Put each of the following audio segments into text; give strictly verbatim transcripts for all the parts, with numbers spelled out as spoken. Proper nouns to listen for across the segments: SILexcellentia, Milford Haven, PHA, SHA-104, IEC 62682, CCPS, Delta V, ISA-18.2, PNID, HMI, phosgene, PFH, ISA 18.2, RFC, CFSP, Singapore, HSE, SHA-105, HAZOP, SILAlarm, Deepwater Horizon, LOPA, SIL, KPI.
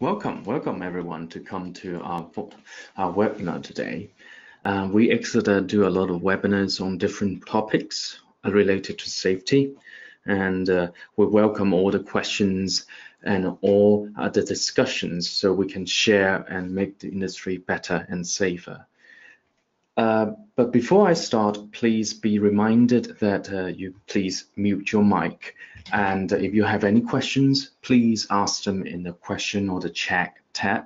Welcome, welcome everyone to come to our, our webinar today. Uh, we at Exida do a lot of webinars on different topics related to safety, and uh, we welcome all the questions and all uh, the discussions so we can share and make the industry better and safer. Uh, but before I start, please be reminded that uh, you please mute your mic, and if you have any questions, please ask them in the question or the chat tab.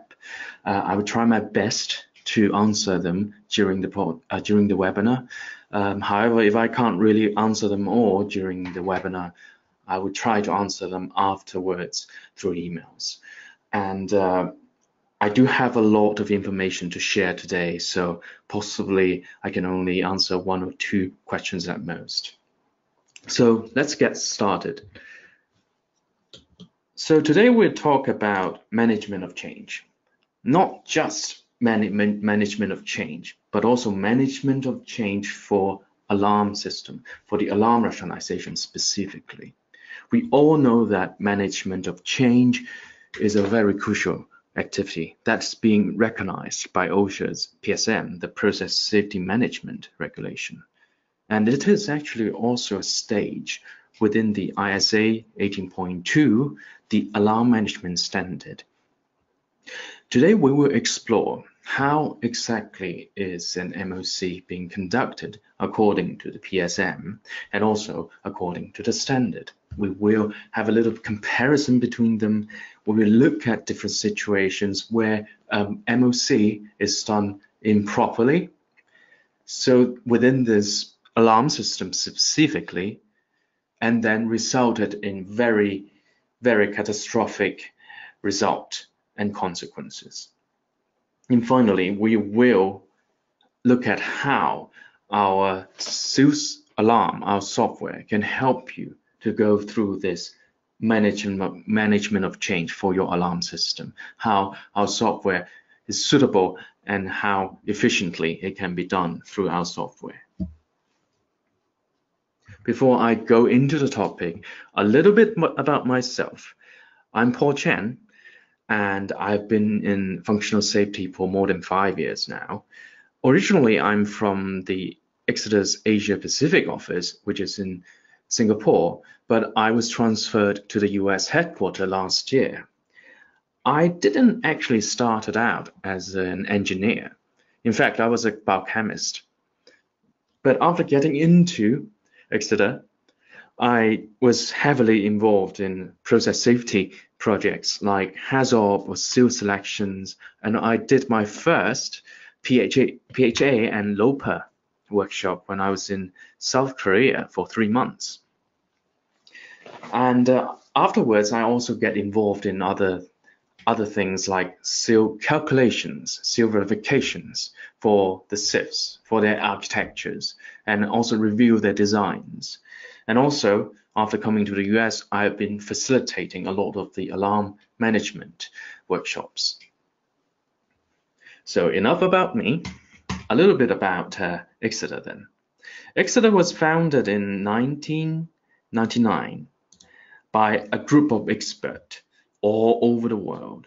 Uh, I will try my best to answer them during the pod, uh, during the webinar. Um, however, if I can't really answer them all during the webinar, I will try to answer them afterwards through emails. And uh, I do have a lot of information to share today, so possibly I can only answer one or two questions at most. So let's get started. So today we'll talk about management of change, not just management management of change, but also management of change for alarm system, for the alarm rationalization specifically. We all know that management of change is a very crucial activity that's being recognized by OSHA's P S M, the Process Safety Management Regulation. And it is actually also a stage within the I S A eighteen point two, the Alarm Management Standard. Today, we will explore how exactly is an M O C being conducted according to the P S M and also according to the standard. We will have a little comparison between them. We will look at different situations where um, M O C is done improperly. So within this alarm system specifically, and then resulted in very, very catastrophic result and consequences. And finally, we will look at how our S I F alarm, our software, can help you to go through this management management of change for your alarm system, how our software is suitable and how efficiently it can be done through our software. Before I go into the topic, a little bit about myself. I'm Paul Chen, and I've been in functional safety for more than five years now. Originally, I'm from the Exida's Asia Pacific office, which is in Singapore, but I was transferred to the U S headquarters last year. I didn't actually start out as an engineer. In fact, I was a biochemist. But after getting into Exida, I was heavily involved in process safety projects like HAZOP or SIL selections, and I did my first P H A, P H A and LOPA workshop when I was in South Korea for three months. And uh, afterwards, I also get involved in other other things like S I L calculations, S I L verifications for the S I Fs, for their architectures, and also review their designs. And also, after coming to the U S, I have been facilitating a lot of the alarm management workshops. So enough about me. A little bit about uh, Exida then. Exida was founded in nineteen ninety-nine by a group of experts all over the world.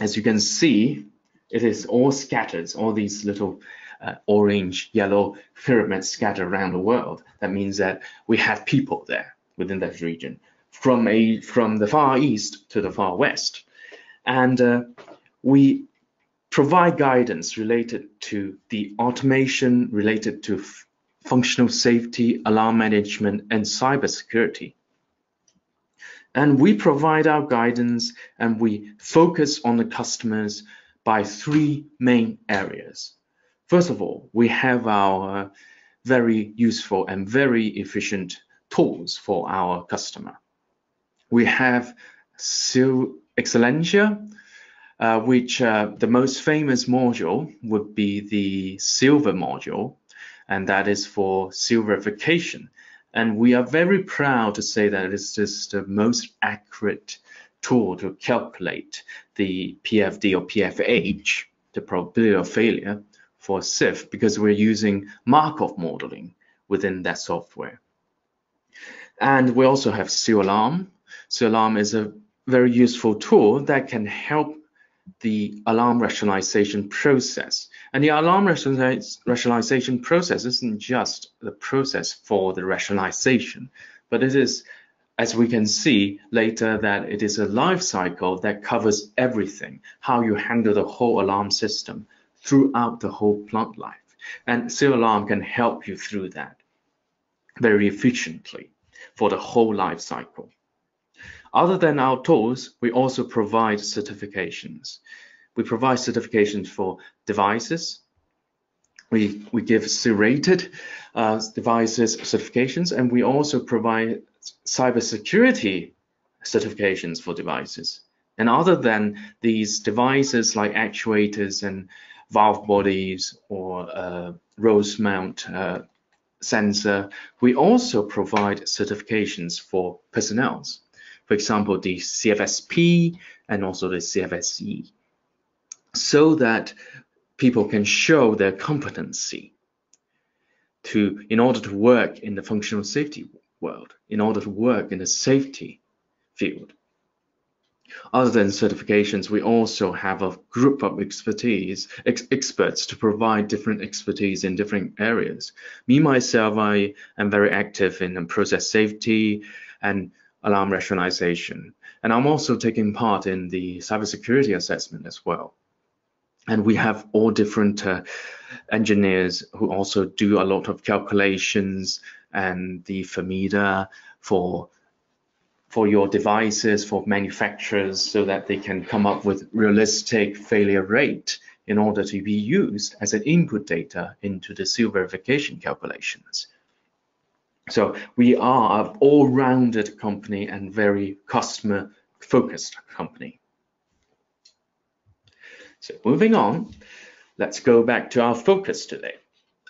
As you can see, it is all scattered, all these little uh, orange, yellow pyramids scattered around the world. That means that we have people there within that region, from, a, from the Far East to the Far West. And uh, we provide guidance related to the automation, related to functional safety, alarm management, and cybersecurity. And we provide our guidance and we focus on the customers by three main areas. First of all, we have our very useful and very efficient tools for our customer. We have SILexcellentia, Uh, which uh, the most famous module would be the silver module, and that is for S I L verification. And we are very proud to say that it's just the most accurate tool to calculate the P F D or P F H, the probability of failure for S I F, because we're using Markov modeling within that software. And we also have SILAlarm. SILAlarm is a very useful tool that can help the alarm rationalization process. And the alarm rationalization process isn't just the process for the rationalization, but it is, as we can see later, that it is a life cycle that covers everything, how you handle the whole alarm system throughout the whole plant life. And SILAlarm can help you through that very efficiently for the whole life cycle. Other than our tools, we also provide certifications. We provide certifications for devices. We, we give C-rated uh, devices certifications, and we also provide cybersecurity certifications for devices. And other than these devices like actuators and valve bodies or uh, Rosemount uh, sensor, we also provide certifications for personnel. For example, the C F S P and also the C F S E, so that people can show their competency to, in order to work in the functional safety world, in order to work in the safety field. Other than certifications, we also have a group of expertise, ex experts to provide different expertise in different areas. Me, myself, I am very active in process safety and alarm rationalization. And I'm also taking part in the cybersecurity assessment as well. And we have all different uh, engineers who also do a lot of calculations and the FEMIDA for, for your devices, for manufacturers, so that they can come up with realistic failure rate in order to be used as an input data into the SIL verification calculations. So we are an all-rounded company and very customer-focused company. So moving on, let's go back to our focus today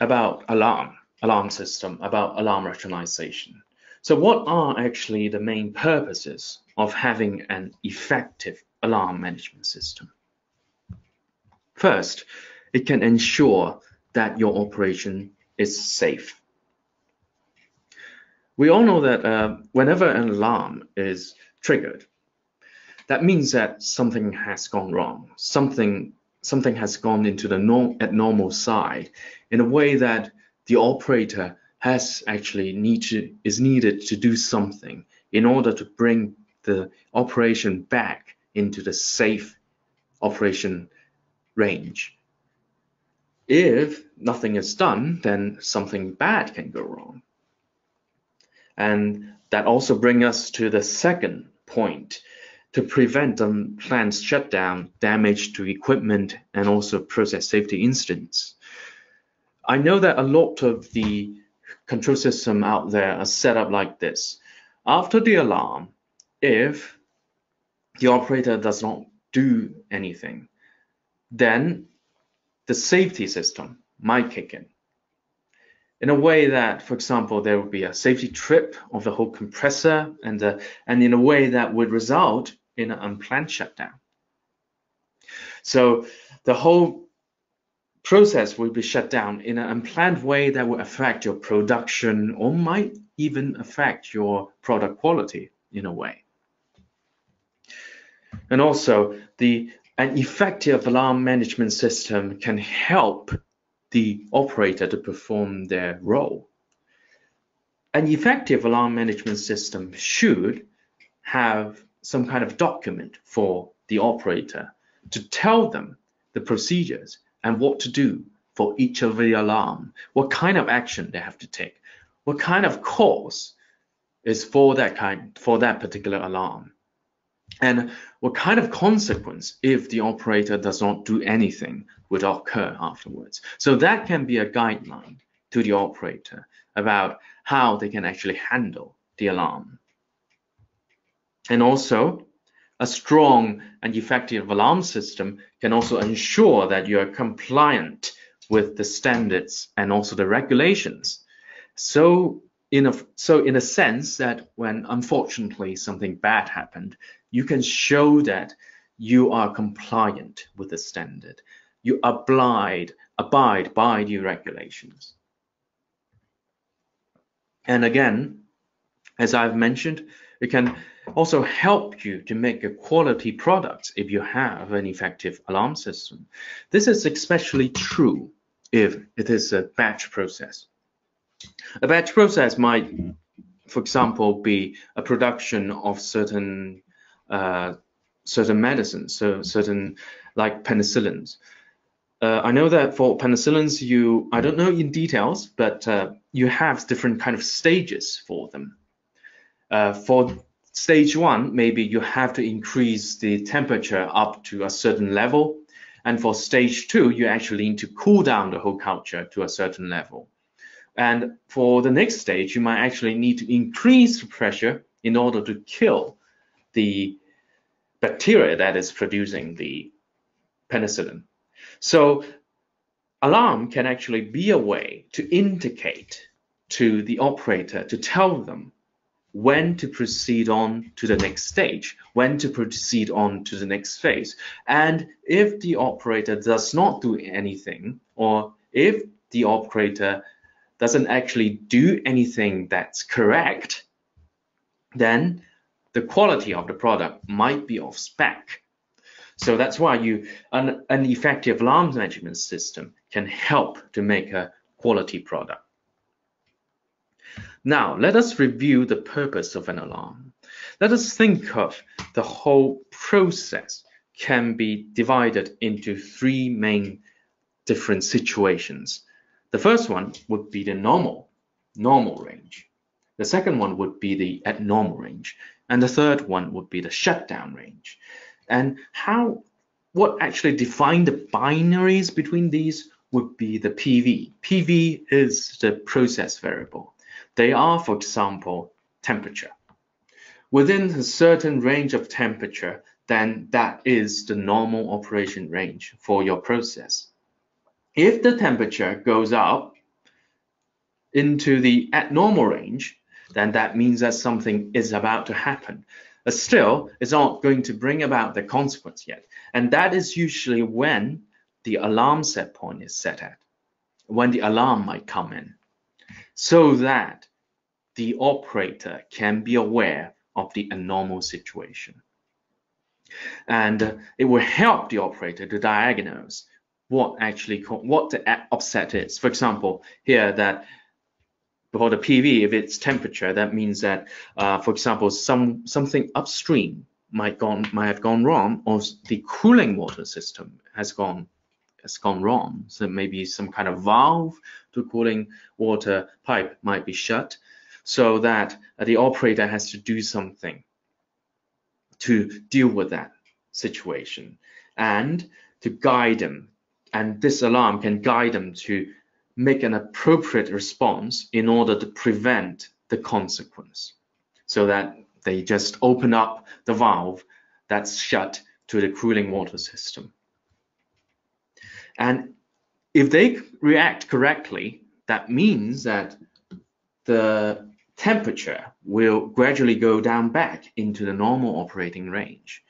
about alarm, alarm system, about alarm rationalization. So what are actually the main purposes of having an effective alarm management system? First, it can ensure that your operation is safe. We all know that uh, whenever an alarm is triggered, that means that something has gone wrong. Something, something has gone into the norm, abnormal side in a way that the operator has actually need to, is needed to do something in order to bring the operation back into the safe operation range. If nothing is done, then something bad can go wrong. And that also brings us to the second point, to prevent unplanned shutdown, damage to equipment, and also process safety incidents. I know that a lot of the control systems out there are set up like this. After the alarm, if the operator does not do anything, then the safety system might kick in. In a way that, for example, there would be a safety trip of the whole compressor, and, uh, and in a way that would result in an unplanned shutdown. So the whole process will be shut down in an unplanned way that will affect your production or might even affect your product quality in a way. And also, the, an effective alarm management system can help the operator to perform their role. An effective alarm management system should have some kind of document for the operator to tell them the procedures and what to do for each of the alarm, what kind of action they have to take, what kind of cause is for that kind, for that particular alarm, and what kind of consequence if the operator does not do anything would occur afterwards. So that can be a guideline to the operator about how they can actually handle the alarm. And also, a strong and effective alarm system can also ensure that you are compliant with the standards and also the regulations. So in a, so in a sense that when unfortunately something bad happened, you can show that you are compliant with the standard. You abide, abide by the regulations. And again, as I've mentioned, it can also help you to make a quality product if you have an effective alarm system. This is especially true if it is a batch process. A batch process might, for example, be a production of certain uh, certain medicines, so certain like penicillins. Uh, I know that for penicillins, you I don't know in details, but uh, you have different kind of stages for them. Uh, for stage one, maybe you have to increase the temperature up to a certain level, and for stage two, you actually need to cool down the whole culture to a certain level. And for the next stage, you might actually need to increase the pressure in order to kill the bacteria that is producing the penicillin. So alarm can actually be a way to indicate to the operator, to tell them when to proceed on to the next stage, when to proceed on to the next phase. And if the operator does not do anything, or if the operator doesn't actually do anything that's correct, then the quality of the product might be off spec. So that's why you an, an effective alarm management system can help to make a quality product. Now, let us review the purpose of an alarm. Let us think of the whole process can be divided into three main different situations. The first one would be the normal, normal range. The second one would be the abnormal range. And the third one would be the shutdown range. And how, what actually define the binaries between these would be the P V. P V is the process variable. They are, for example, temperature. Within a certain range of temperature, then that is the normal operation range for your process. If the temperature goes up into the abnormal range, then that means that something is about to happen. But still, it's not going to bring about the consequence yet. And that is usually when the alarm set point is set at, when the alarm might come in, so that the operator can be aware of the abnormal situation. And it will help the operator to diagnose what actually what the upset is. For example, here that for the P V, if it's temperature, that means that, uh, for example, some something upstream might gone might have gone wrong, or the cooling water system has gone has gone wrong. So maybe some kind of valve to cooling water pipe might be shut, so that the operator has to do something to deal with that situation and to guide them. And this alarm can guide them to make an appropriate response in order to prevent the consequence, so that they just open up the valve that's shut to the cooling water system. And if they react correctly, that means that the temperature will gradually go down back into the normal operating range.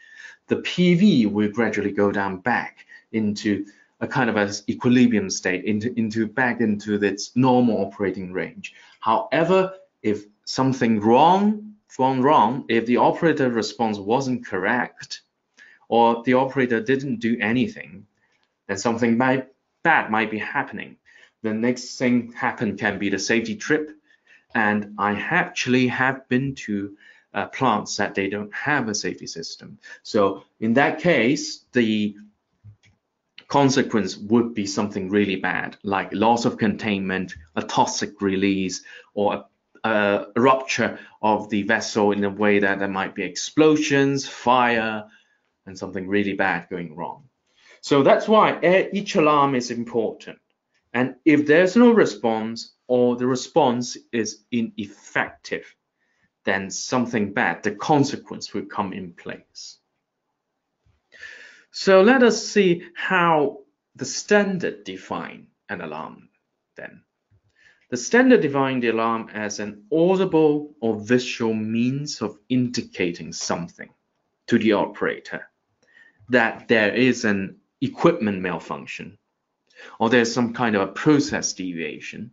The P V will gradually go down back into a kind of an equilibrium state, into, into back into its normal operating range. However, if something wrong, gone wrong, if the operator response wasn't correct, or the operator didn't do anything, then something might, bad might be happening. The next thing happen can be the safety trip. And I actually have been to uh, plants that they don't have a safety system. So in that case, the consequence would be something really bad, like loss of containment, a toxic release, or a, a rupture of the vessel in a way that there might be explosions, fire, and something really bad going wrong. So that's why each alarm is important. And if there's no response, or the response is ineffective, then something bad, the consequence will come in place. So let us see how the standard define an alarm then. The standard defines the alarm as an audible or visual means of indicating something to the operator that there is an equipment malfunction, or there's some kind of a process deviation,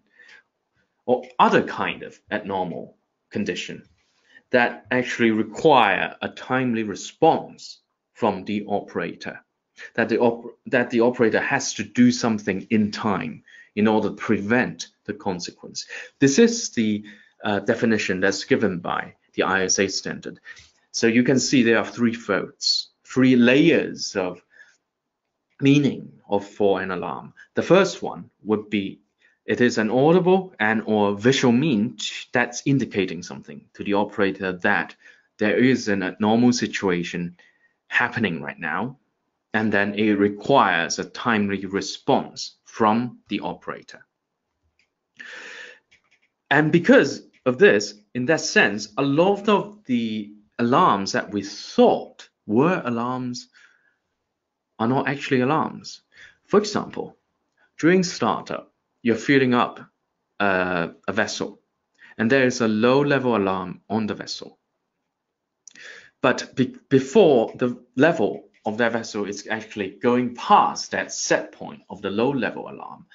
or other kind of abnormal condition. that actually require a timely response from the operator, that the, op that the operator has to do something in time in order to prevent the consequence. This is the uh, definition that's given by the I S A standard. So you can see there are three folds, three layers of meaning of for an alarm. The first one would be it is an audible and or visual mean that's indicating something to the operator that there is an abnormal situation happening right now, and then it requires a timely response from the operator. And because of this, in that sense, a lot of the alarms that we thought were alarms are not actually alarms. For example, during startup, you're filling up uh, a vessel, and there is a low-level alarm on the vessel. But be before the level of that vessel is actually going past that set point of the low-level alarm,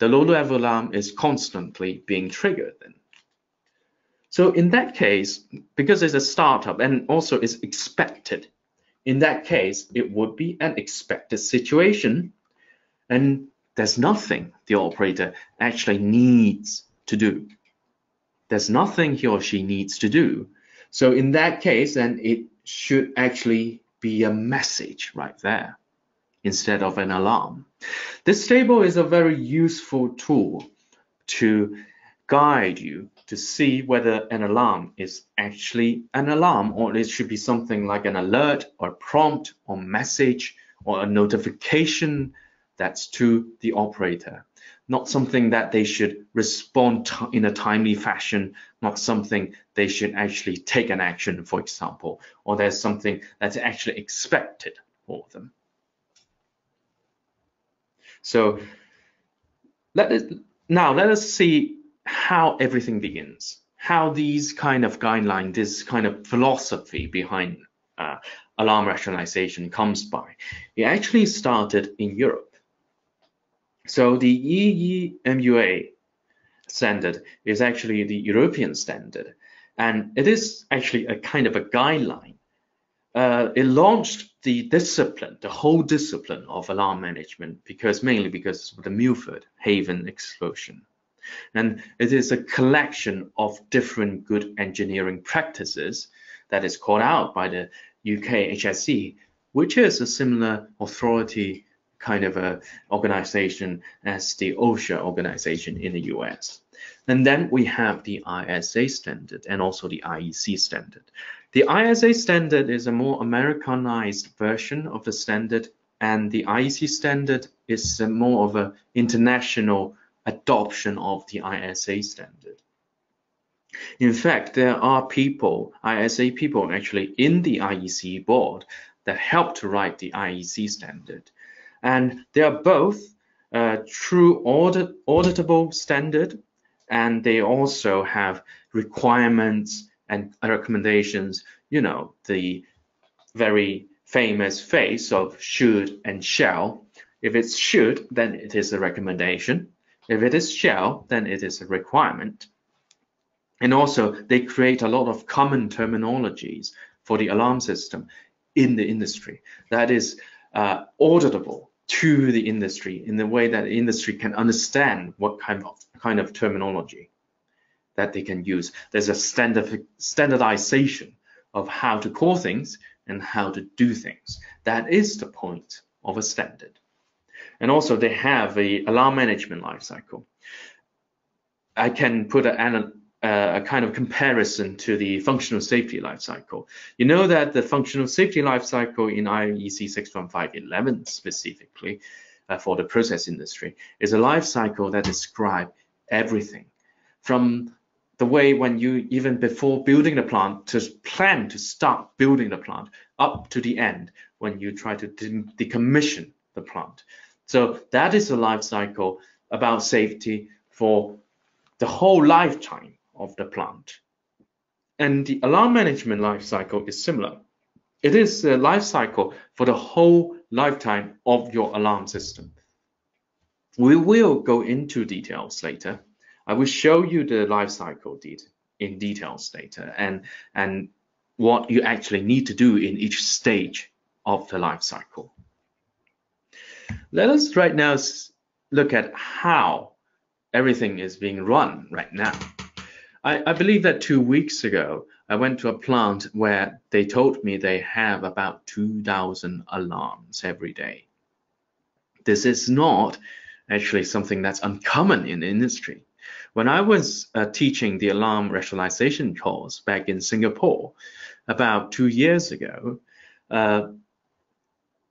the low-level alarm is constantly being triggered then. So in that case, because it's a startup and also is expected, in that case, it would be an expected situation, and there's nothing the operator actually needs to do. There's nothing he or she needs to do. So in that case, then it should actually be a message right there instead of an alarm. This table is a very useful tool to guide you to see whether an alarm is actually an alarm, or it should be something like an alert or prompt or message or a notification that's to the operator, not something that they should respond to in a timely fashion, not something they should actually take an action, for example, or there's something that's actually expected for them. So let us, now let us see how everything begins, how these kind of guidelines, this kind of philosophy behind uh, alarm rationalization comes by. It actually started in Europe. So the E E M U A standard is actually the European standard, and it is actually a kind of a guideline. Uh, it launched the discipline, the whole discipline of alarm management, because mainly because of the Milford Haven explosion. And it is a collection of different good engineering practices that is called out by the U K H S E, which is a similar authority kind of a organization as the OSHA organization in the U S. And then we have the I S A standard and also the I E C standard. The I S A standard is a more Americanized version of the standard, and the I E C standard is a more of an international adoption of the I S A standard. In fact, there are people, I S A people actually in the I E C board that helped to write the I E C standard. And they are both uh, true audit, auditable standard, and they also have requirements and recommendations, you know, the very famous phrase of should and shall. If it's should, then it is a recommendation. If it is shall, then it is a requirement. And also they create a lot of common terminologies for the alarm system in the industry that is uh, auditable to the industry in the way that the industry can understand what kind of kind of terminology that they can use. There's a standard standardization of how to call things and how to do things. That is the point of a standard. And also they have a alarm management lifecycle. I can put a, a, a kind of comparison to the functional safety lifecycle. You know that the functional safety lifecycle in I E C six one five eleven specifically uh, for the process industry is a lifecycle that describes everything from the way when you, even before building the plant, to plan to start building the plant up to the end when you try to decommission the plant. So that is a life cycle about safety for the whole lifetime of the plant. And the alarm management life cycle is similar. It is a life cycle for the whole lifetime of your alarm system. We will go into details later. I will show you the life cycle in details later, and and what you actually need to do in each stage of the life cycle. Let us right now look at how everything is being run right now. I, I believe that two weeks ago, I went to a plant where they told me they have about two thousand alarms every day. This is not actually something that's uncommon in the industry. When I was uh, teaching the alarm rationalization course back in Singapore about two years ago, uh,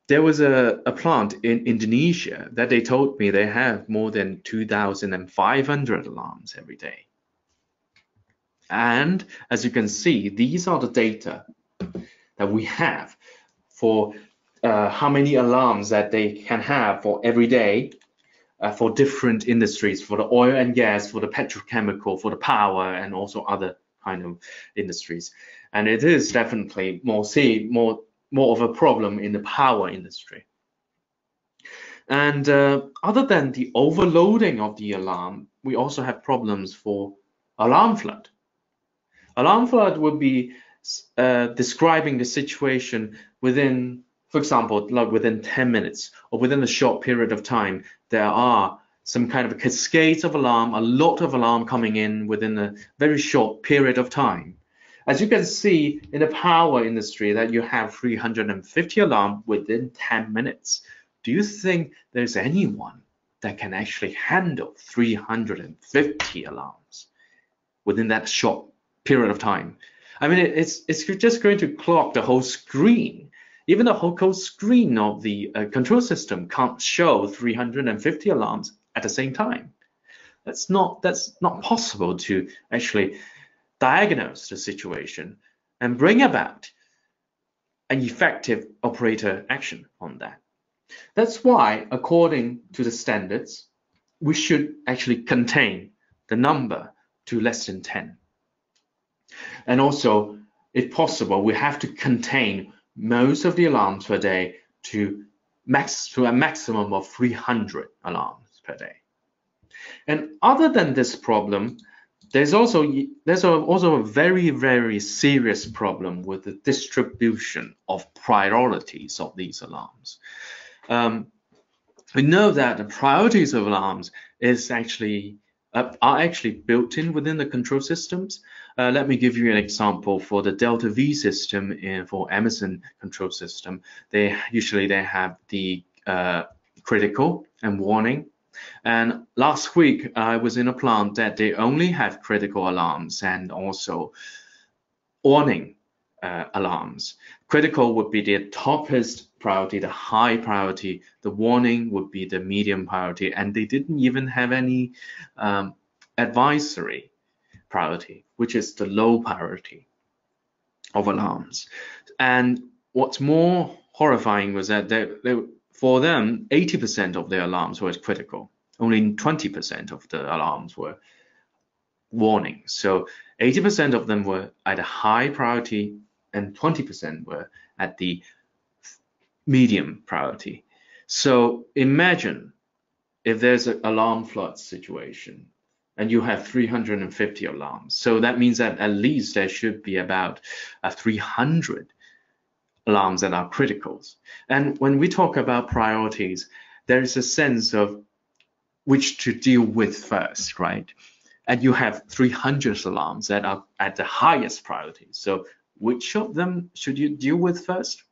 there was a, a plant in Indonesia that they told me they have more than two thousand five hundred alarms every day. And as you can see, these are the data that we have for uh, how many alarms that they can have for every day, uh, for different industries, for the oil and gas, for the petrochemical, for the power, and also other kind of industries. And it is definitely more see more more of a problem in the power industry. And uh, other than the overloading of the alarm, we also have problems for alarm flood. Alarm flood would be uh, describing the situation within, for example, like within ten minutes or within a short period of time, there are some kind of cascades of alarm, a lot of alarm coming in within a very short period of time. As you can see in the power industry that you have three hundred fifty alarms within ten minutes. Do you think there's anyone that can actually handle three hundred fifty alarms within that short period of time? I mean, it's it's just going to clog the whole screen. Even the whole code screen of the uh, control system can't show three hundred fifty alarms at the same time. That's not that's not possible to actually diagnose the situation and bring about an effective operator action on that. That's why, according to the standards, we should actually contain the number to less than ten. And also, if possible, we have to contain most of the alarms per day to max to a maximum of three hundred alarms per day. And other than this problem, there's also there's also a very very serious problem with the distribution of priorities of these alarms. Um, we know that the priorities of alarms is actually uh, are actually built in within the control systems. Uh, let me give you an example for the Delta V system in, for Emerson control system. They usually they have the uh, critical and warning. And last week I was in a plant that they only have critical alarms and also warning uh, alarms. Critical would be the topest priority, the high priority. The warning would be the medium priority, and they didn't even have any um, advisory priority, which is the low priority of alarms. And what's more horrifying was that they, they, for them, eighty percent of their alarms were critical. Only twenty percent of the alarms were warnings. So eighty percent of them were at a high priority and twenty percent were at the medium priority. So imagine if there's an alarm flood situation and you have three hundred fifty alarms. So that means that at least there should be about three hundred alarms that are criticals. And when we talk about priorities, there is a sense of which to deal with first, right? And you have three hundred alarms that are at the highest priority. So which of them should you deal with first?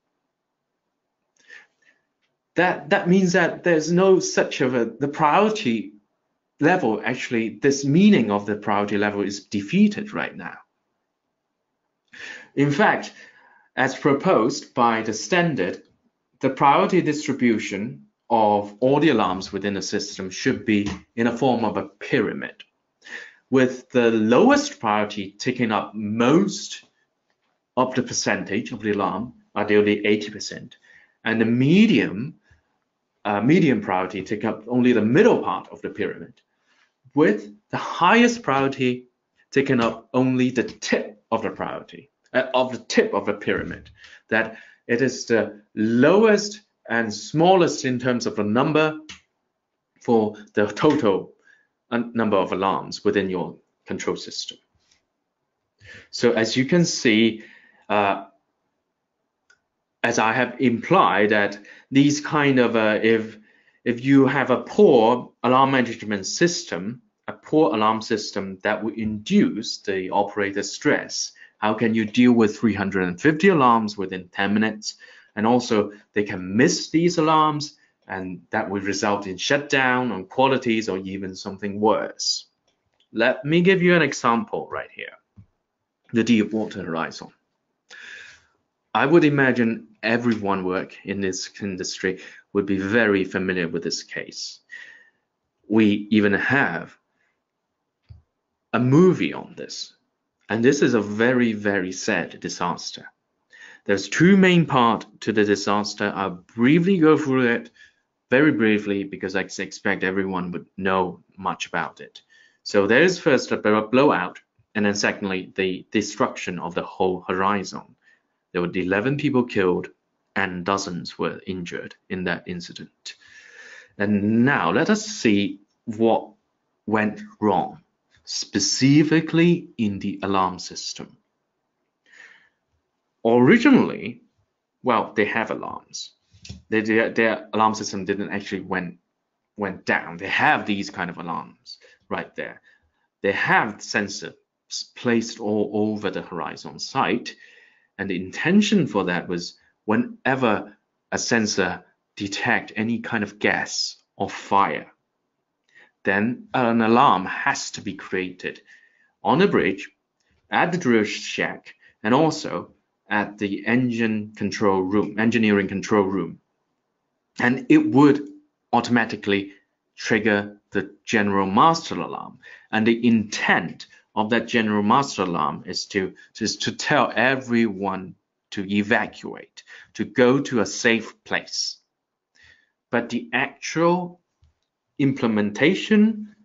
That, that means that there's no such of a, the priority level, actually, this meaning of the priority level is defeated right now. In fact, as proposed by the standard, the priority distribution of all the alarms within the system should be in a form of a pyramid, with the lowest priority taking up most of the percentage of the alarm, ideally eighty percent, and the medium uh, medium priority take up only the middle part of the pyramid, with the highest priority taking up only the tip of the priority, uh, of the tip of the pyramid. That it is the lowest and smallest in terms of the number for the total number of alarms within your control system. So as you can see, uh, as I have implied, that these kind of, uh, if, if you have a poor alarm management system, a poor alarm system that will induce the operator stress, how can you deal with three hundred fifty alarms within ten minutes? And also they can miss these alarms, and that will result in shutdown on qualities or even something worse. Let me give you an example right here. The Deepwater Horizon. I would imagine everyone working in this industry would be very familiar with this case. We even have a movie on this. And this is a very, very sad disaster. There's two main parts to the disaster. I'll briefly go through it, very briefly, because I expect everyone would know much about it. So there is first a blowout, and then secondly, the destruction of the whole horizon. There were eleven people killed and dozens were injured in that incident. And now let us see what went wrong, specifically in the alarm system. Originally, well, they have alarms. They, their, their alarm system didn't actually went, went down. They have these kind of alarms right there. They have sensors placed all over the horizon site. And the intention for that was whenever a sensor detects any kind of gas or fire, then an alarm has to be created on the bridge, at the drill shack, and also at the engine control room, engineering control room. And it would automatically trigger the general master alarm. And the intent of that general master alarm is to, is to tell everyone to evacuate, to go to a safe place. But the actual implementation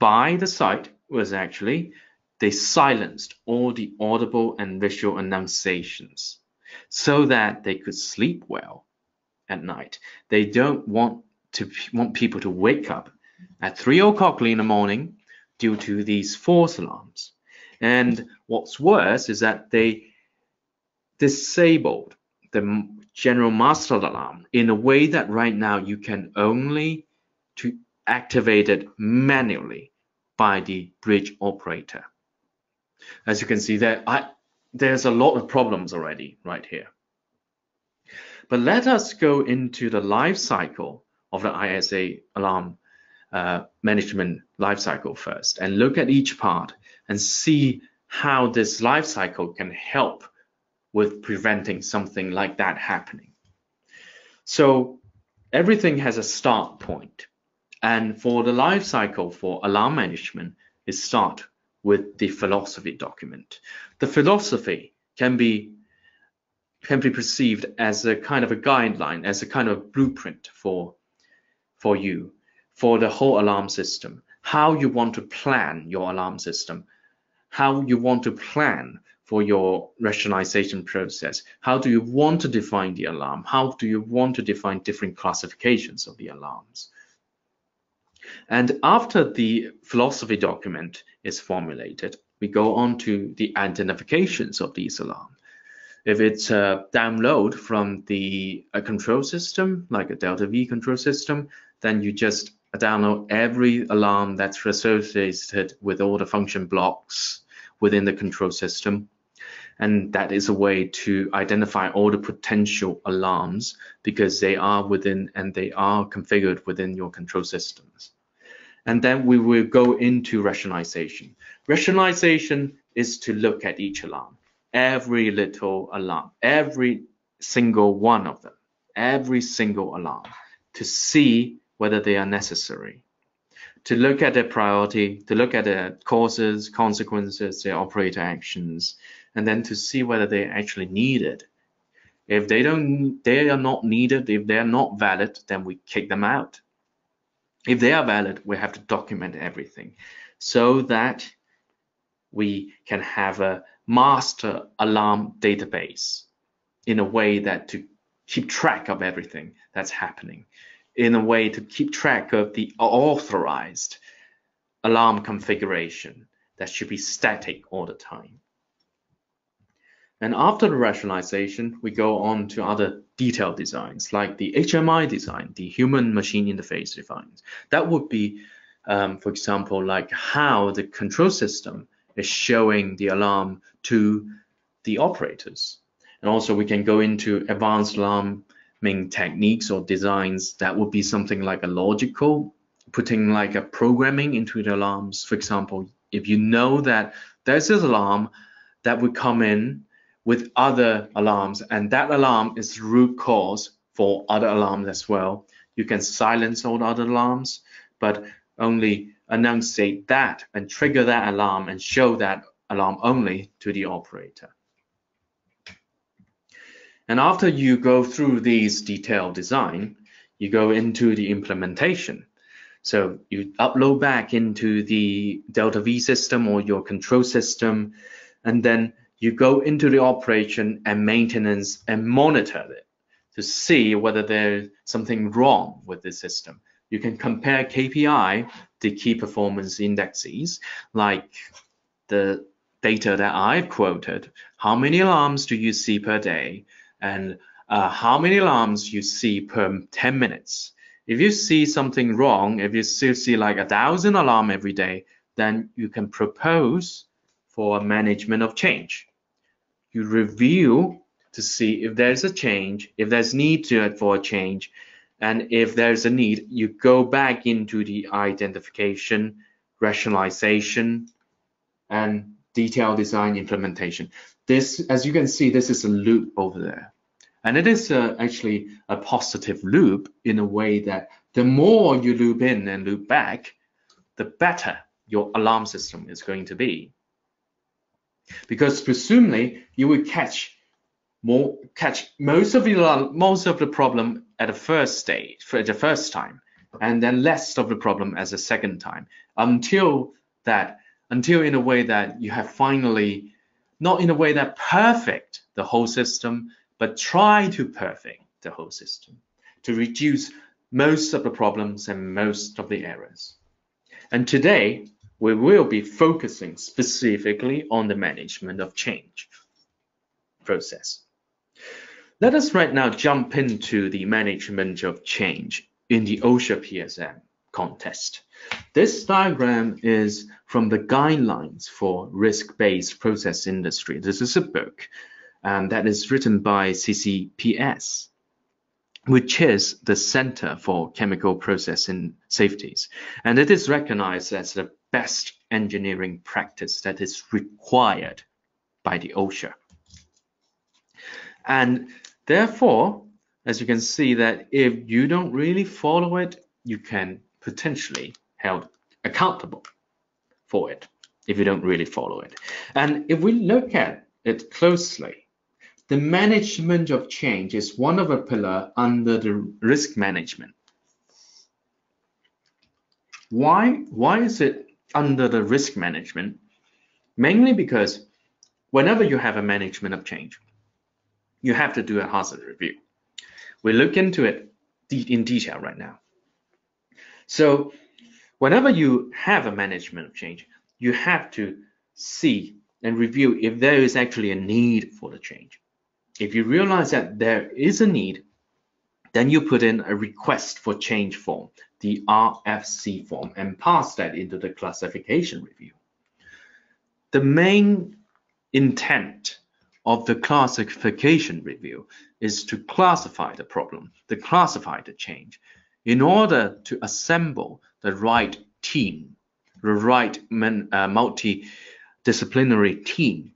by the site was actually they silenced all the audible and visual annunciations so that they could sleep well at night. They don't want to want people to wake up at three o'clock in the morning due to these false alarms. And what's worse is that they disabled the general master alarm in a way that right now you can only to activate it manually by the bridge operator. As you can see there, I, there's a lot of problems already right here. But let us go into the life cycle of the I S A alarm uh, management life cycle first, and look at each part and see how this life cycle can help with preventing something like that happening. So everything has a start point, and for the life cycle for alarm management is start with the philosophy document. The philosophy can be can be perceived as a kind of a guideline, as a kind of blueprint for for you, for the whole alarm system, how you want to plan your alarm system, how you want to plan for your rationalization process, how do you want to define the alarm, how do you want to define different classifications of the alarms. And after the philosophy document is formulated, we go on to the identifications of these alarms. If it's a download from the a control system, like a Delta V control system, then you just download every alarm that's associated with all the function blocks within the control system. And that is a way to identify all the potential alarms, because they are within and they are configured within your control systems. And then we will go into rationalization. Rationalization is to look at each alarm, every little alarm, every single one of them, every single alarm, to see whether they are necessary, to look at their priority, to look at their causes, consequences, their operator actions, and then to see whether they're actually needed. If they don't, they are not needed, if they're not valid, then we kick them out. If they are valid, we have to document everything so that we can have a master alarm database in a way that to keep track of everything that's happening, in a way to keep track of the authorized alarm configuration that should be static all the time. And after the rationalization, we go on to other detailed designs like the H M I design, the human machine interface designs. That would be, um, for example, like how the control system is showing the alarm to the operators. And also we can go into advanced alarming techniques or designs. That would be something like a logical, putting like a programming into the alarms. For example, if you know that there's this alarm that would come in with other alarms, and that alarm is root cause for other alarms as well, you can silence all the other alarms, but only enunciate that and trigger that alarm and show that alarm only to the operator. And after you go through these detailed design, you go into the implementation. So you upload back into the Delta V system or your control system, and then you go into the operation and maintenance and monitor it to see whether there's something wrong with the system. You can compare K P I, the key performance indexes, like the data that I've quoted. How many alarms do you see per day? And uh, how many alarms you see per ten minutes? If you see something wrong, if you still see like a thousand alarms every day, then you can propose for management of change. You review to see if there's a change, if there's need to for a change, and if there's a need, you go back into the identification, rationalization, and detailed design implementation. This, as you can see, this is a loop over there. And it is a, actually a positive loop in a way that the more you loop in and loop back, the better your alarm system is going to be. Because presumably you will catch more, catch most of the most of the problem at the first stage for the first time, and then less of the problem as a second time, until that until in a way that you have finally, not in a way that perfect the whole system, but try to perfect the whole system to reduce most of the problems and most of the errors. And today, we will be focusing specifically on the management of change process. Let us right now jump into the management of change in the OSHA P S M context. This diagram is from the guidelines for risk-based process industry. This is a book um, that is written by C C P S, which is the Center for Chemical Process and Safeties. And it is recognized as the best engineering practice that is required by the OSHA. And therefore, as you can see, that if you don't really follow it, you can potentially held accountable for it if you don't really follow it. And if we look at it closely, the management of change is one of a pillar under the risk management. Why, why is it under the risk management? Mainly because whenever you have a management of change, you have to do a hazard review. We look into it in detail right now. So whenever you have a management of change, you have to see and review if there is actually a need for the change. If you realize that there is a need, then you put in a request for change form, the R F C form, and pass that into the classification review. The main intent of the classification review is to classify the problem, to classify the change, in order to assemble the right team, the right men, uh, multidisciplinary team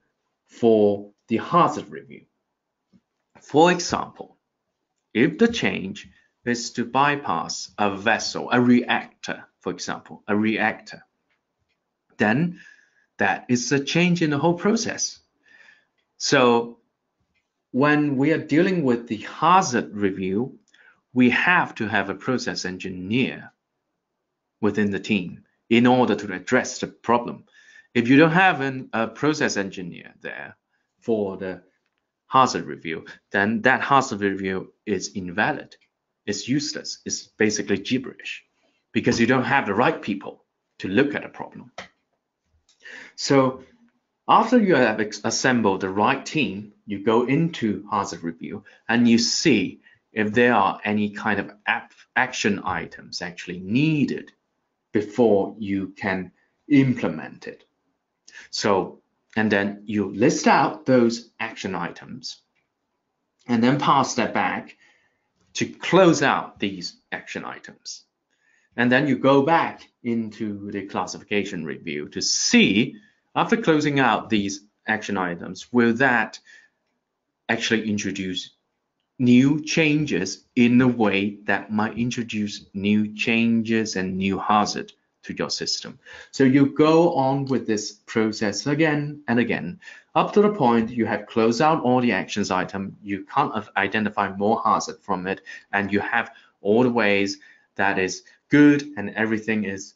for the hazard review. For example, if the change is to bypass a vessel, a reactor, for example, a reactor, then that is a change in the whole process. So when we are dealing with the hazard review, we have to have a process engineer within the team in order to address the problem. If you don't have an, a process engineer there for the hazard review, then that hazard review is invalid, it's useless, it's basically gibberish, because you don't have the right people to look at a problem. So After you have assembled the right team, you go into hazard review and you see if there are any kind of action items actually needed before you can implement it. So, and then you list out those action items and then pass that back to close out these action items. And then you go back into the classification review to see, after closing out these action items, will that actually introduce new changes in a way that might introduce new changes and new hazard to your system. So you go on with this process again and again, up to the point you have closed out all the actions item, you can't identify more hazard from it, and you have all the ways that is good and everything is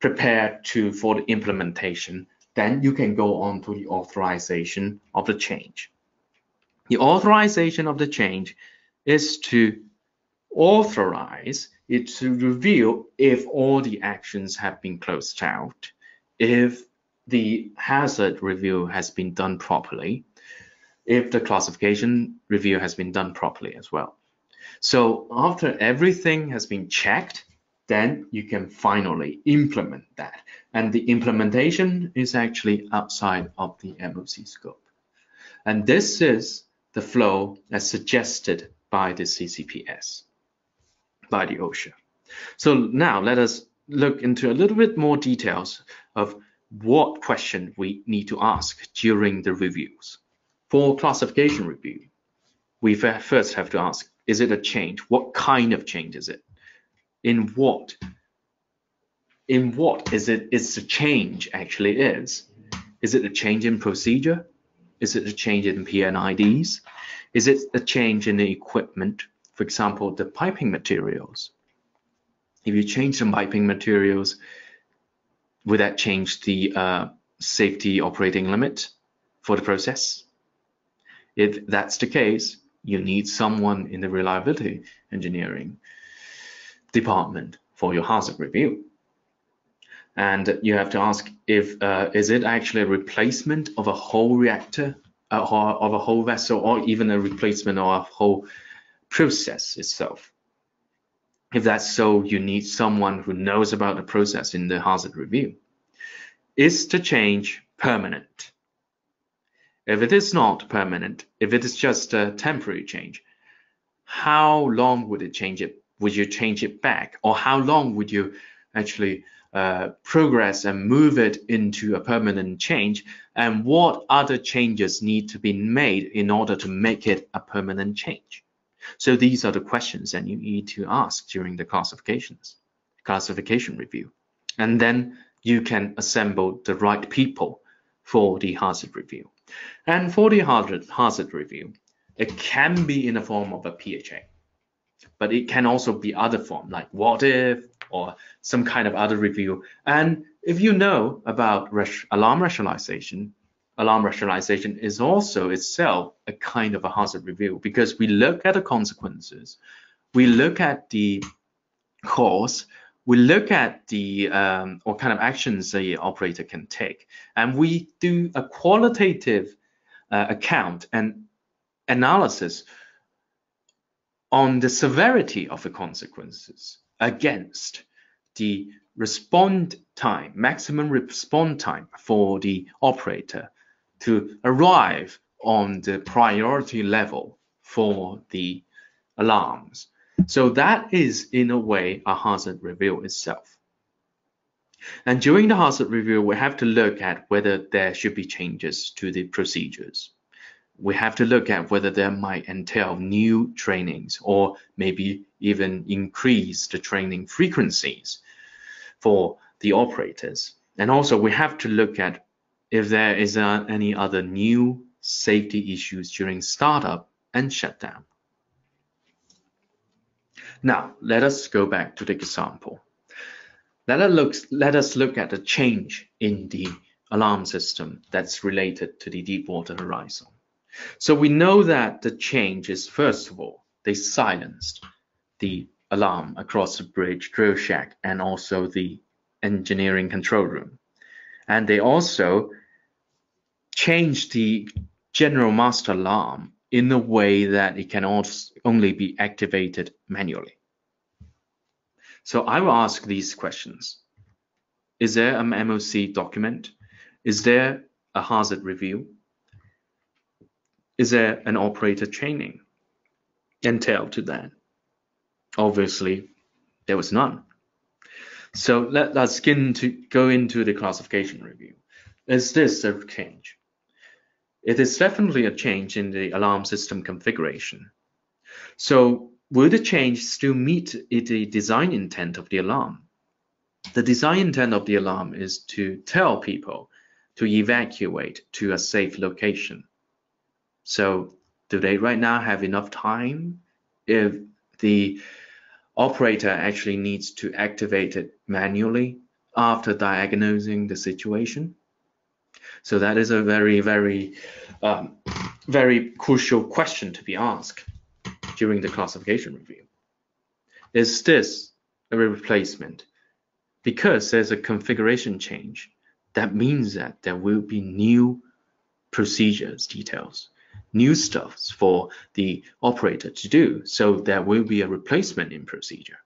prepared to for the implementation. Then you can go on to the authorization of the change. The authorization of the change is to authorize it to reveal if all the actions have been closed out, if the hazard review has been done properly, if the classification review has been done properly as well. So after everything has been checked, then you can finally implement that. And the implementation is actually outside of the M O C scope. And this is the flow as suggested by the C C P S, by the OSHA. So now let us look into a little bit more details of what question we need to ask during the reviews. For classification review, we first have to ask, is it a change? What kind of change is it? In what, in what is it, is the change actually is? Is it a change in procedure? Is it a change in P N I Ds? Is it a change in the equipment? For example, the piping materials. If you change some piping materials, would that change the uh, safety operating limit for the process? If that's the case, you need someone in the reliability engineering department for your hazard review. And you have to ask if uh, is it actually a replacement of a whole reactor, uh, of a whole vessel, or even a replacement of a whole process itself. If that's so, you need someone who knows about the process in the hazard review. Is the change permanent? If it is not permanent, if it is just a temporary change, how long would it change it? Would you change it back? Or how long would you actually uh, progress and move it into a permanent change? And what other changes need to be made in order to make it a permanent change? So these are the questions that you need to ask during the classifications, classification review. And then you can assemble the right people for the hazard review. And for the hazard, hazard review, it can be in the form of a P H A, but it can also be other form like what if or some kind of other review. And if you know about alarm rationalization, alarm rationalization is also itself a kind of a hazard review, because we look at the consequences, we look at the cause, we look at the um, or kind of actions the operator can take, and we do a qualitative uh, account and analysis on the severity of the consequences against the respond time, maximum respond time for the operator to arrive on the priority level for the alarms. So that is, in a way, a hazard review itself. And during the hazard review, we have to look at whether there should be changes to the procedures. We have to look at whether there might entail new trainings or maybe even increase the training frequencies for the operators. And also we have to look at if there is uh, any other new safety issues during startup and shutdown. Now, let us go back to the example. Let us look, let us look at the change in the alarm system that's related to the Deepwater Horizon. So we know that the change is, first of all, they silenced the alarm across the bridge, drill shack, and also the engineering control room. And they also change the general master alarm in a way that it can only be activated manually. So I will ask these questions. Is there an M O C document? Is there a hazard review? Is there an operator training entailed to that? Obviously, there was none. So let us begin to go into the classification review. Is this a change? It is definitely a change in the alarm system configuration. So will the change still meet the design intent of the alarm? The design intent of the alarm is to tell people to evacuate to a safe location. So do they right now have enough time if the operator actually needs to activate it manually after diagnosing the situation? So that is a very, very, um, very crucial question to be asked during the classification review. Is this a replacement? Because there's a configuration change, that means that there will be new procedures, details, new stuff for the operator to do. So there will be a replacement in procedure.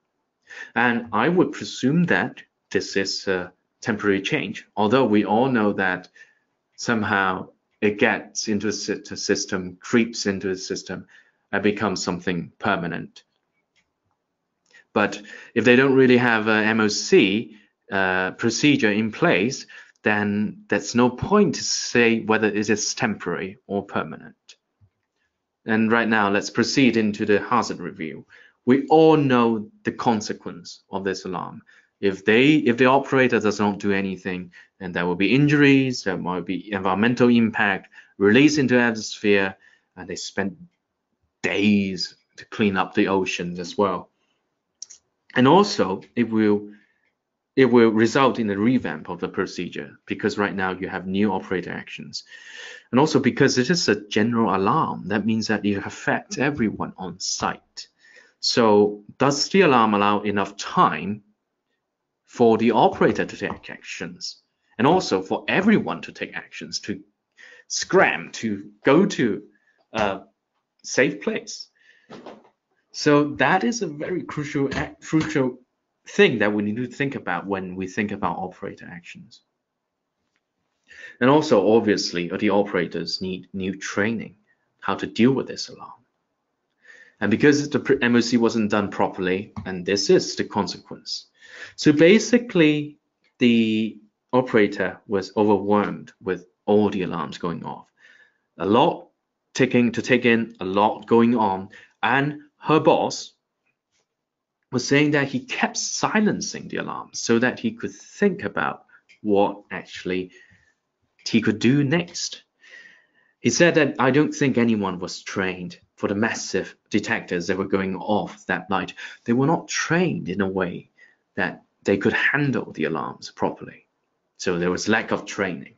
And I would presume that this is a temporary change, although we all know that somehow it gets into a system, creeps into the system, and becomes something permanent. But if they don't really have a M O C uh, procedure in place, then there's no point to say whether it is temporary or permanent. And right now, let's proceed into the hazard review. We all know the consequence of this alarm. If they, if the operator does not do anything, then there will be injuries, there might be environmental impact, release into the atmosphere, and they spend days to clean up the oceans as well. And also, it will, it will result in a revamp of the procedure, because right now you have new operator actions. And also because it is a general alarm, that means that it affects everyone on site. So does the alarm allow enough time for the operator to take actions, and also for everyone to take actions, to scram, to go to a safe place? So that is a very crucial, crucial thing that we need to think about when we think about operator actions. And also, obviously, the operators need new training, how to deal with this alarm. And because the M O C wasn't done properly, and this is the consequence. So basically, the operator was overwhelmed with all the alarms going off. A lot ticking to take in, a lot going on, and her boss was saying that he kept silencing the alarm so that he could think about what actually he could do next. He said that I don't think anyone was trained for the massive detectors that were going off that night. They were not trained in a way that they could handle the alarms properly. So there was lack of training.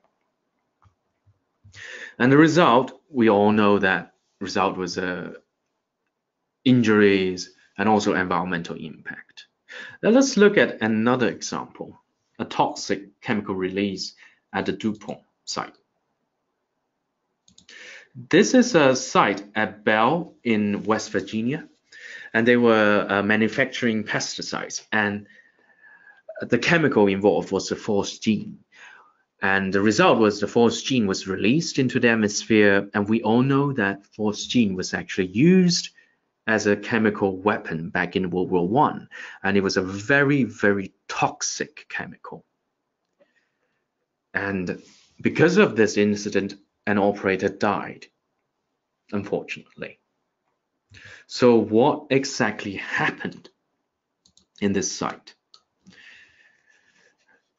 And the result, we all know that result was uh, injuries, and also environmental impact. Now let's look at another example, a toxic chemical release at the DuPont site. This is a site at Bell in West Virginia, and they were uh, manufacturing pesticides, and the chemical involved was the phosgene. And the result was the phosgene was released into the atmosphere, and we all know that phosgene was actually used as a chemical weapon back in World War One, and it was a very, very toxic chemical. And because of this incident, an operator died, unfortunately. So what exactly happened in this site?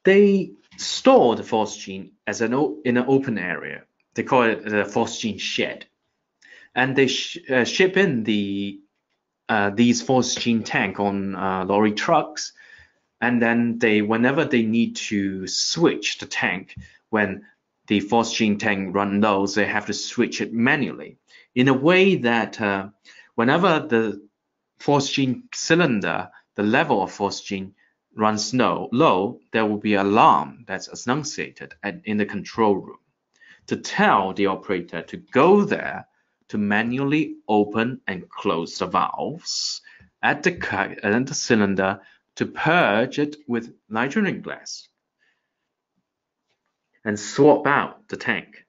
They store the phosgene as an o in an open area. They call it the phosgene shed. And they sh uh, ship in the uh, these phosgene tank on uh, lorry trucks, and then they, whenever they need to switch the tank, when the phosgene tank run low, they have to switch it manually in a way that uh, whenever the phosgene cylinder, the level of phosgene runs low, low, there will be an alarm that's enunciated at, in the control room. to tell the operator to go there to manually open and close the valves at the, cut and the cylinder to purge it with nitrogen gas and swap out the tank.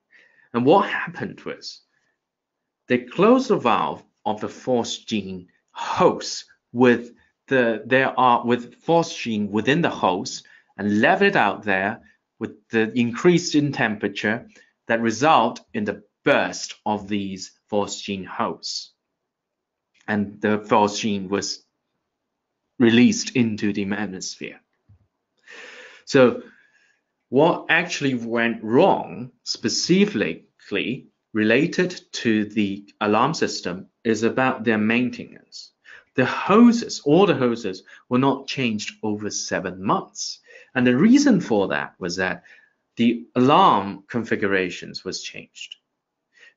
And what happened was they closed the valve of the phosgene hose with the there are with phosgene within the hose and left it out there with the increase in temperature that result in the burst of these phosgene hose. And the phosgene was released into the atmosphere. So what actually went wrong specifically related to the alarm system is about their maintenance. The hoses, all the hoses, were not changed over seven months. And the reason for that was that the alarm configurations was changed.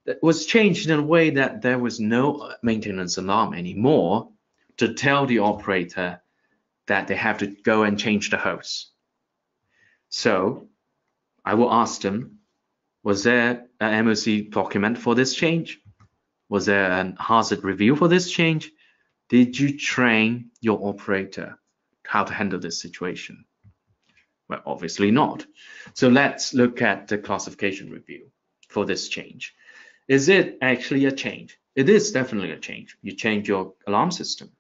It was changed in a way that there was no maintenance alarm anymore to tell the operator that they have to go and change the hose. So I will ask them, was there an M O C document for this change? Was there a hazard review for this change? Did you train your operator how to handle this situation? Well, obviously not. So let's look at the classification review for this change. Is it actually a change? It is definitely a change. You change your alarm system.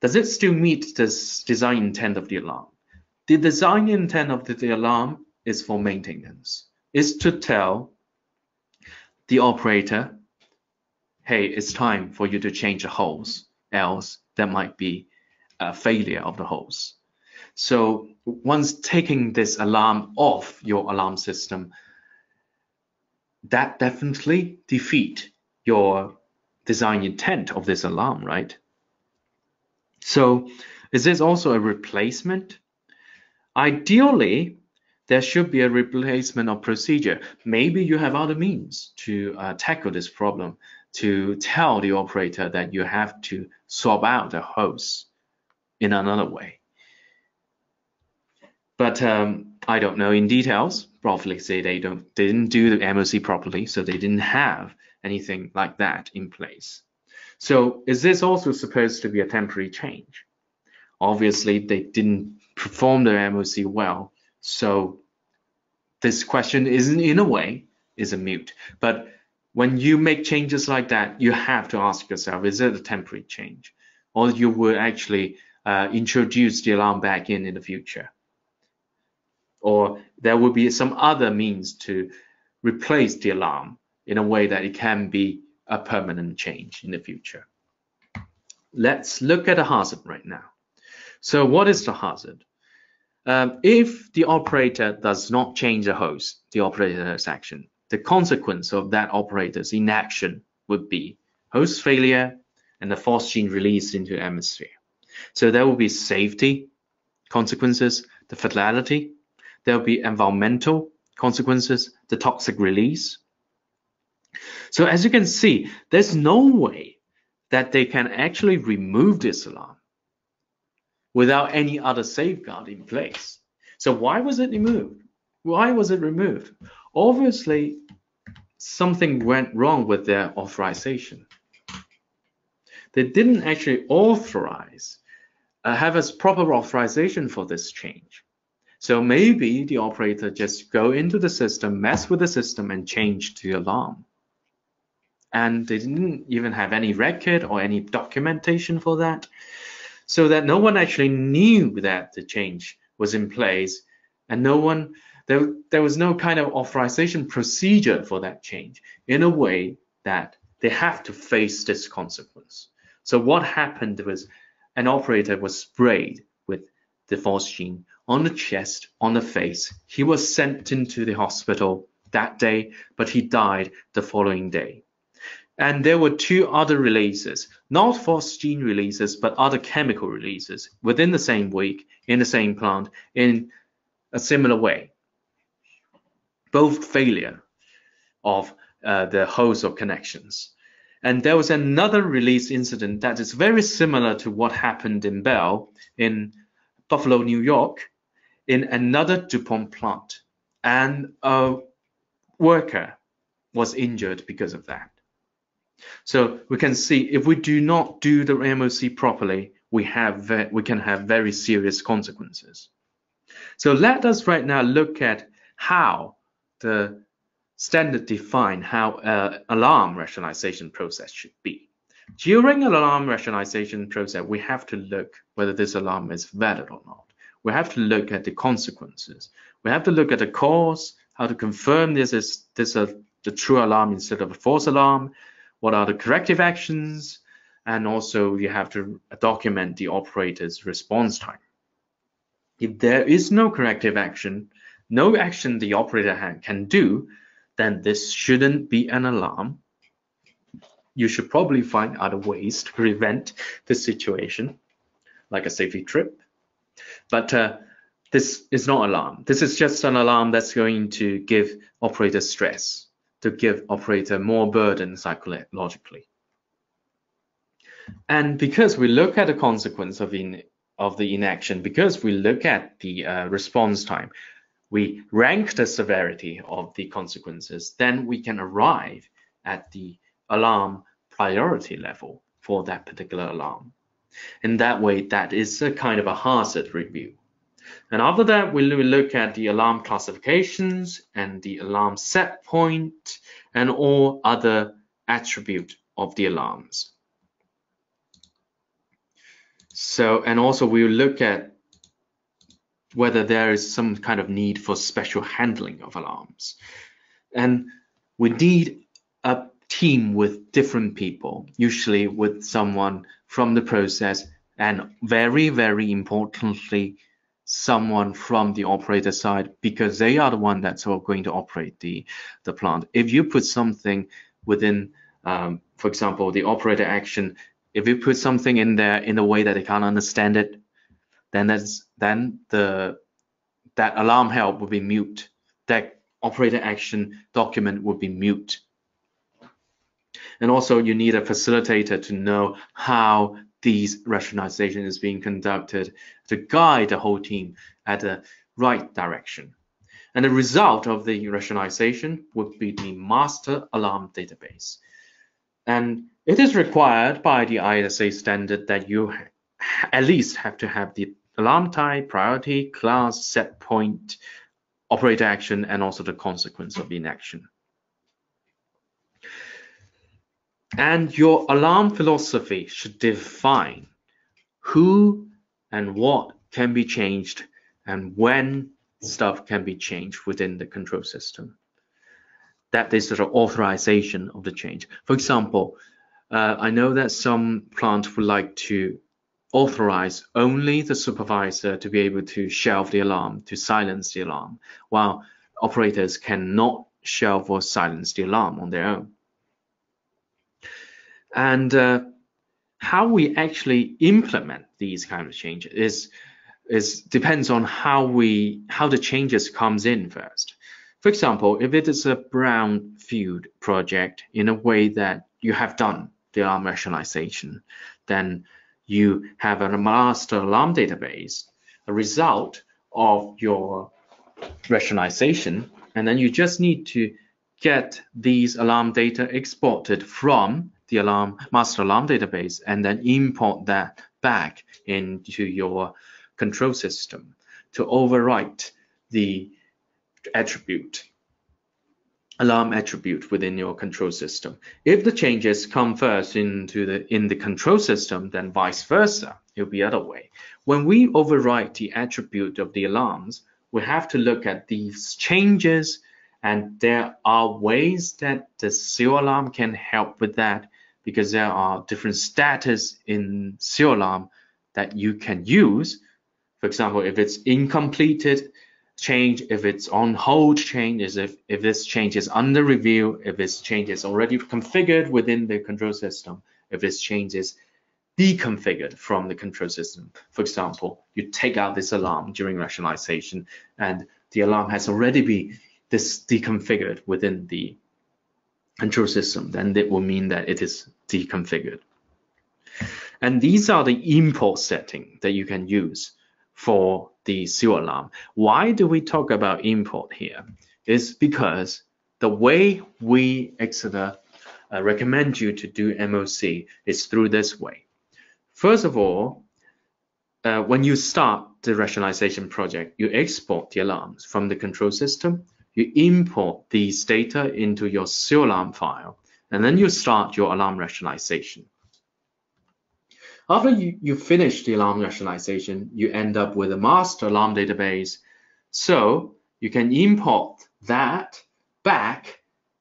Does it still meet this design intent of the alarm? The design intent of the, the alarm is for maintenance, is to tell the operator, hey, it's time for you to change the hose, else there might be a failure of the hose. So once taking this alarm off your alarm system, that definitely defeats your design intent of this alarm, right? So is this also a replacement? Ideally, there should be a replacement of procedure. Maybe you have other means to uh, tackle this problem, to tell the operator that you have to swap out the hose in another way. But um, I don't know in details. Probably say they don't they didn't do the M O C properly, so they didn't have anything like that in place. So is this also supposed to be a temporary change? Obviously, they didn't perform the M O C well, so this question isn't in a way is a moot. But when you make changes like that, you have to ask yourself: is it a temporary change, or you will actually uh, introduce the alarm back in in the future? Or there will be some other means to replace the alarm in a way that it can be a permanent change in the future. Let's look at a hazard right now. So what is the hazard? Um, if the operator does not change the hose, the operator's action, the consequence of that operator's inaction would be hose failure and the phosgene released into the atmosphere. So there will be safety consequences, the fatality, there'll be environmental consequences, the toxic release. So as you can see, there's no way that they can actually remove this alarm without any other safeguard in place. So why was it removed? Why was it removed? Obviously, something went wrong with their authorization. They didn't actually authorize, uh, have a proper authorization for this change. So maybe the operator just go into the system, mess with the system, and change the alarm. And they didn't even have any record or any documentation for that, so that no one actually knew that the change was in place, and no one there there was no kind of authorization procedure for that change in a way that they have to face this consequence. So what happened was an operator was sprayed with the phosgene on the chest, on the face. He was sent into the hospital that day, but he died the following day. And there were two other releases, not phosgene releases, but other chemical releases within the same week, in the same plant, in a similar way. Both failure of uh, the hose or connections. And there was another release incident that is very similar to what happened in Bell in Buffalo, New York, in another DuPont plant, and a worker was injured because of that. So we can see if we do not do the M O C properly, we have we can have very serious consequences. So let us right now look at how the standard define how uh, alarm rationalization process should be. During alarm rationalization process, we have to look whether this alarm is valid or not. We have to look at the consequences. We have to look at the cause, how to confirm this is this is the true alarm instead of a false alarm. What are the corrective actions? And also you have to document the operator's response time. If there is no corrective action, no action the operator can do, then this shouldn't be an alarm. You should probably find other ways to prevent this situation, like a safety trip. But uh, this is not an alarm. This is just an alarm that's going to give operator stress, to give operator more burden psychologically. And because we look at the consequence of, in, of the inaction, because we look at the uh, response time, we rank the severity of the consequences, then we can arrive at the alarm priority level for that particular alarm. In that way, that is a kind of a hazard review. And after that, we look at the alarm classifications and the alarm set point and all other attributes of the alarms. So, and also we will look at whether there is some kind of need for special handling of alarms. And we need a team with different people, usually with someone from the process and very, very importantly, someone from the operator side, because they are the one that's going to operate the the plant. If you put something within, um, for example, the operator action, if you put something in there in a way that they can't understand it, then that's then the that alarm help will be mute. That operator action document will be mute. And also, you need a facilitator to know how these rationalization is being conducted to guide the whole team at the right direction. And the result of the rationalization would be the master alarm database. And it is required by the I S A standard that you at least have to have the alarm type, priority, class, set point, operator action, and also the consequence of inaction. And your alarm philosophy should define who and what can be changed and when stuff can be changed within the control system. That is the authorization of the change. For example, uh, I know that some plants would like to authorize only the supervisor to be able to shelve the alarm, to silence the alarm, while operators cannot shelve or silence the alarm on their own. And uh, how we actually implement these kind of changes is is depends on how we how the changes comes in first. For example, if it is a brownfield project in a way that you have done the alarm rationalization, then you have a master alarm database, a result of your rationalization, and then you just need to get these alarm data exported from the alarm master alarm database and then import that back into your control system to overwrite the attribute, alarm attribute within your control system. If the changes come first into the in the control system, then vice versa, it'll be the other way. When we overwrite the attribute of the alarms, we have to look at these changes, and there are ways that the SILAlarm can help with that, because there are different status in SILAlarm that you can use. For example, if it's incompleted change, if it's on hold change, is if, if this change is under review, if this change is already configured within the control system, if this change is deconfigured from the control system. For example, you take out this alarm during rationalization and the alarm has already been this deconfigured within the control system, then it will mean that it is deconfigured. And these are the import setting that you can use for the SILAlarm. Why do we talk about import here? It's because the way we Exida uh, recommend you to do M O C is through this way. First of all, uh, when you start the rationalization project, you export the alarms from the control system, you import these data into your SILAlarm file, and then you start your alarm rationalization. After you, you finish the alarm rationalization, you end up with a master alarm database. So you can import that back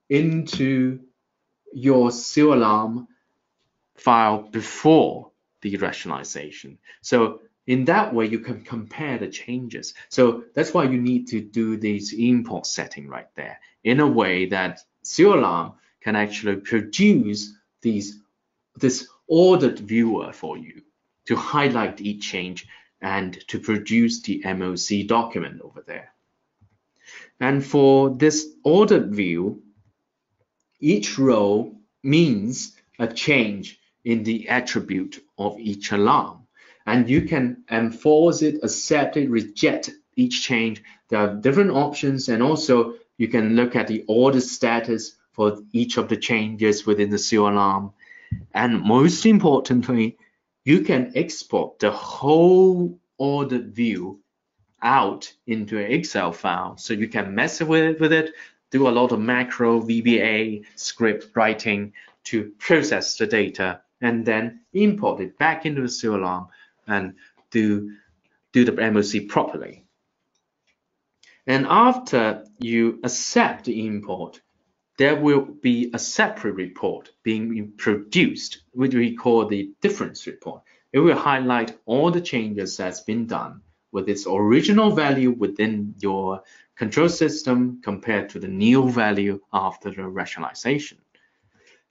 into your SILAlarm file before the rationalization. So in that way, you can compare the changes. So that's why you need to do this import setting right there in a way that SILAlarm can actually produce these this ordered viewer for you to highlight each change and to produce the M O C document over there. And for this ordered view, each row means a change in the attribute of each alarm, and you can enforce it, accept it, reject each change. There are different options, and also you can look at the order status for each of the changes within the SILAlarm. And most importantly, you can export the whole ordered view out into an Excel file, so you can mess with, with it, do a lot of macro V B A script writing to process the data, and then import it back into the SILAlarm and do, do the M O C properly. And after you accept the import, there will be a separate report being produced, which we call the difference report. It will highlight all the changes that's been done with its original value within your control system compared to the new value after the rationalization.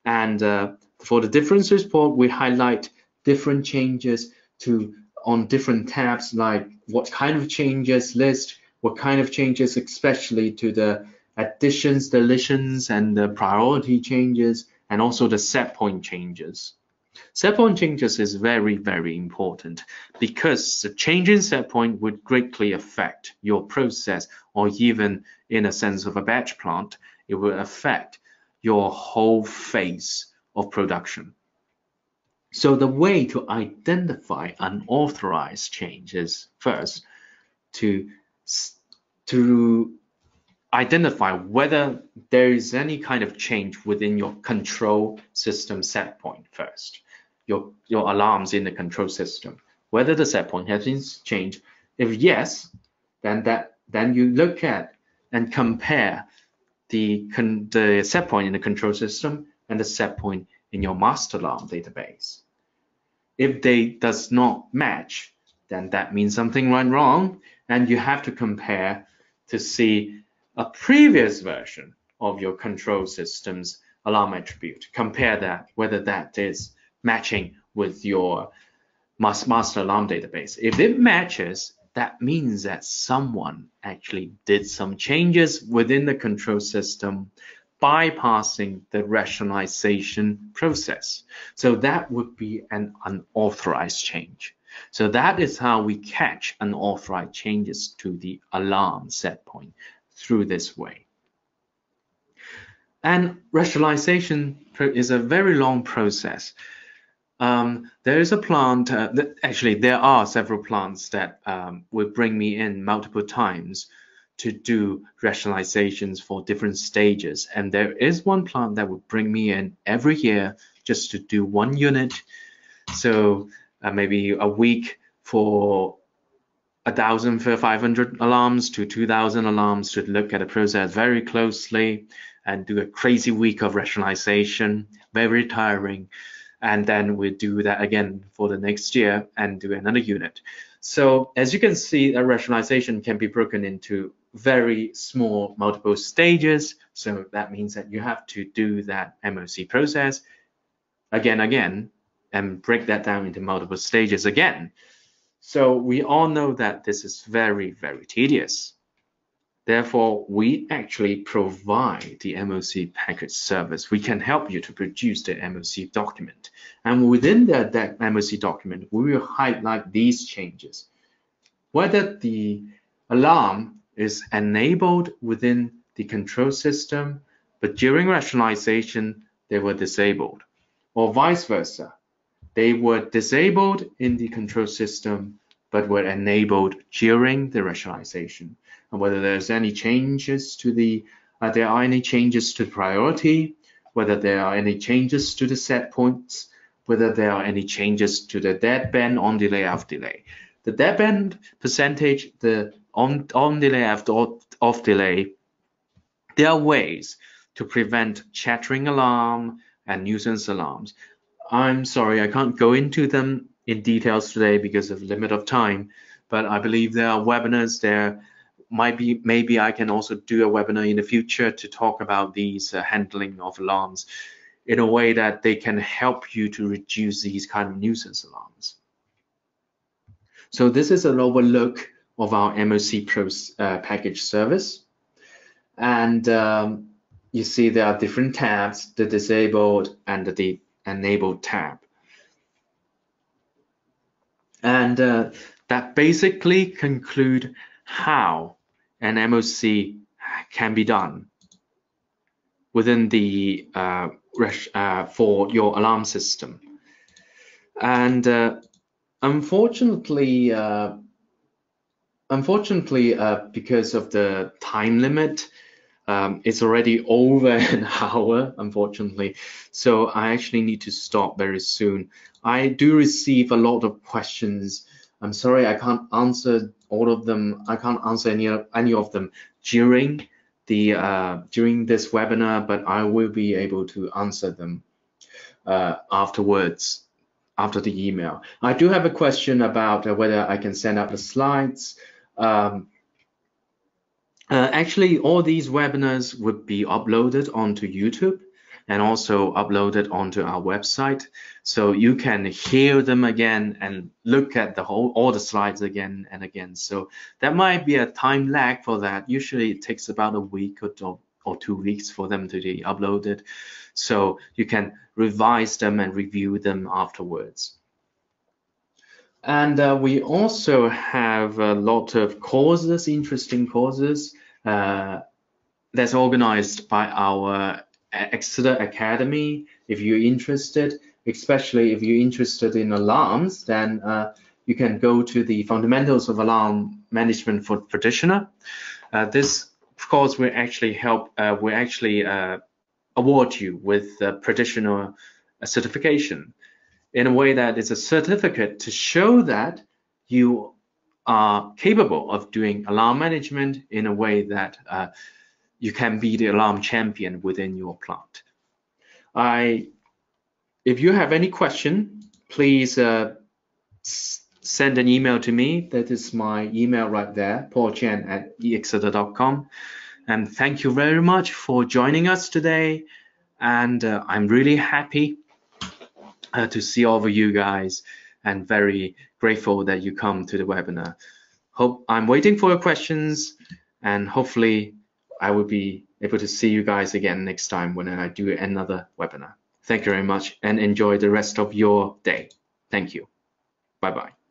And uh, for the difference report, we highlight different changes to on different tabs, like what kind of changes list, what kind of changes, especially to the additions, deletions, and the priority changes, and also the set point changes. Set point changes is very, very important because the change in set point would greatly affect your process, or even in a sense of a batch plant, it will affect your whole phase of production. So the way to identify unauthorized changes first to, to identify whether there is any kind of change within your control system set point first, your, your alarms in the control system, whether the set point has been changed. If yes, then that then you look at and compare the, con, the set point in the control system and the set point in your master alarm database. If they does not match, then that means something went wrong, and you have to compare to see a previous version of your control system's alarm attribute. Compare that, whether that is matching with your master alarm database. If it matches, that means that someone actually did some changes within the control system, bypassing the rationalization process. So that would be an unauthorized change. So that is how we catch unauthorized changes to the alarm set point, through this way. And rationalization is a very long process. Um, there is a plant, uh, that, actually there are several plants that um, will bring me in multiple times to do rationalizations for different stages. And there is one plant that will bring me in every year just to do one unit. So uh, maybe a week for one thousand five hundred alarms to two thousand alarms to look at the process very closely and do a crazy week of rationalization, very tiring. And then we do that again for the next year and do another unit. So as you can see, a rationalization can be broken into very small multiple stages. So that means that you have to do that M O C process again, again, and break that down into multiple stages again. So we all know that this is very, very tedious. Therefore, we actually provide the M O C package service. We can help you to produce the M O C document. And within that, that M O C document, we will highlight these changes. Whether the alarm is enabled within the control system, but during rationalization, they were disabled, or vice versa. They were disabled in the control system, but were enabled during the rationalization. And whether there's any changes to the, uh, there are any changes to priority, whether there are any changes to the set points, whether there are any changes to the deadband, on delay, off delay. The deadband percentage, the on, on delay, after off delay, there are ways to prevent chattering alarm and nuisance alarms. I'm sorry, I can't go into them in details today because of limit of time, but I believe there are webinars there. Might be, maybe I can also do a webinar in the future to talk about these uh, handling of alarms in a way that they can help you to reduce these kind of nuisance alarms. So this is an overlook of our M O C Pro uh, package service. And um, you see there are different tabs, the disabled and the enabled tab. And uh, that basically conclude how an M O C can be done within the uh, uh, for your alarm system. And uh, unfortunately, uh, unfortunately, uh, because of the time limit, um, it's already over an hour, unfortunately. So I actually need to stop very soon. I do receive a lot of questions. I'm sorry, I can't answer all of them. I can't answer any of, any of them during the uh, during this webinar, but I will be able to answer them uh, afterwards, after the email. I do have a question about whether I can send up the slides. Um, uh, actually, all these webinars would be uploaded onto YouTube and also uploaded onto our website. So you can hear them again and look at the whole, all the slides again and again. So there might be a time lag for that. Usually it takes about a week or, or two weeks for them to be uploaded. So you can revise them and review them afterwards. And uh, we also have a lot of courses, interesting courses uh, that's organized by our Exida Academy. If you're interested, especially if you're interested in alarms, then uh, you can go to the Fundamentals of Alarm Management for Practitioner. Uh, this, of course, will actually help, uh, will actually uh, award you with a practitioner certification in a way that it's a certificate to show that you are capable of doing alarm management in a way that uh, you can be the alarm champion within your plant. I If you have any question, please uh, send an email to me. That is my email right there, paul chen at exida dot com. And thank you very much for joining us today. And uh, I'm really happy uh, to see all of you guys and very grateful that you come to the webinar. Hope I'm waiting for your questions, and hopefully I will be able to see you guys again next time when I do another webinar. Thank you very much and enjoy the rest of your day. Thank you. Bye-bye.